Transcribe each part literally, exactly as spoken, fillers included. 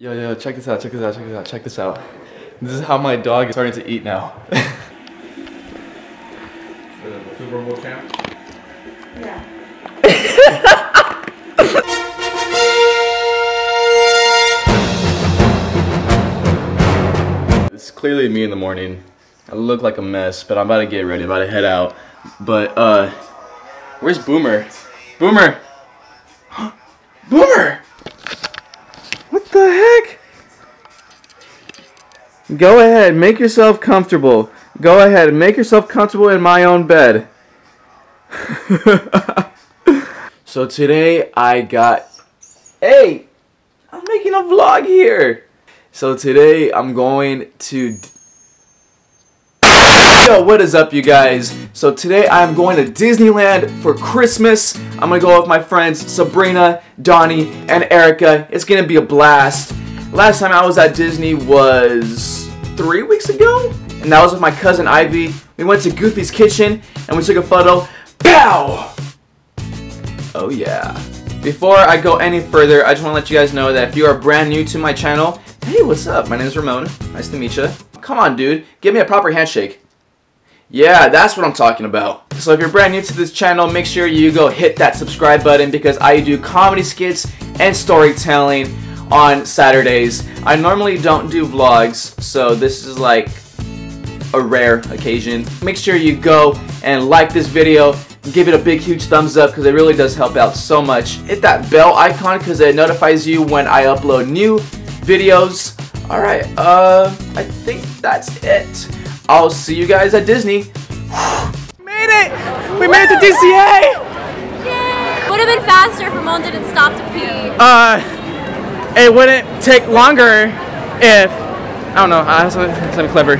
Yo, yo, check this out, check this out, check this out, check this out. This is how my dog is starting to eat now. The Super Bowl camp? Yeah. It's clearly me in the morning. I look like a mess, but I'm about to get ready, I'm about to head out. But, uh, where's Boomer? Boomer! Boomer! What the heck? Go ahead, make yourself comfortable. Go ahead, make yourself comfortable in my own bed. So today I got... Hey! I'm making a vlog here! So today I'm going to... Yo, what is up, you guys? So today I'm going to Disneyland for Christmas. I'm gonna go with my friends Sabrina, Donnie, and Erica. It's gonna be a blast. Last time I was at Disney was three weeks ago, and that was with my cousin Ivy. We went to Goofy's Kitchen and we took a photo. Bow! Oh yeah. Before I go any further, I just wanna let you guys know that if you are brand new to my channel, hey, what's up? My name is Ramon. Nice to meet you. Come on, dude. Give me a proper handshake. Yeah, that's what I'm talking about. So if you're brand new to this channel, make sure you go hit that subscribe button because I do comedy skits and storytelling on Saturdays. I normally don't do vlogs, so this is like a rare occasion. Make sure you go and like this video, give it a big huge thumbs up because it really does help out so much. Hit that bell icon because it notifies you when I upload new videos. Alright, uh, I think that's it. I'll see you guys at Disney. Made it! We Woo! Made it to D C A! Yay! Would have been faster if Ramon didn't stop to pee. Uh, it wouldn't take longer if, I don't know, I have something, something clever.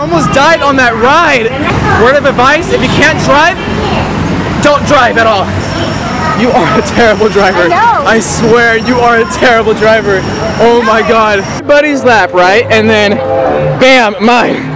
Almost died on that ride. Word of advice, if you can't drive, don't drive at all. You are a terrible driver. I, I swear you are a terrible driver. Oh my god. Everybody's lap, right? And then, bam, mine.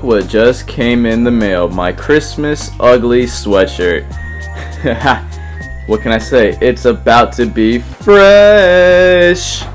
What just came in the mail, my Christmas ugly sweatshirt. What can I say? It's about to be fresh.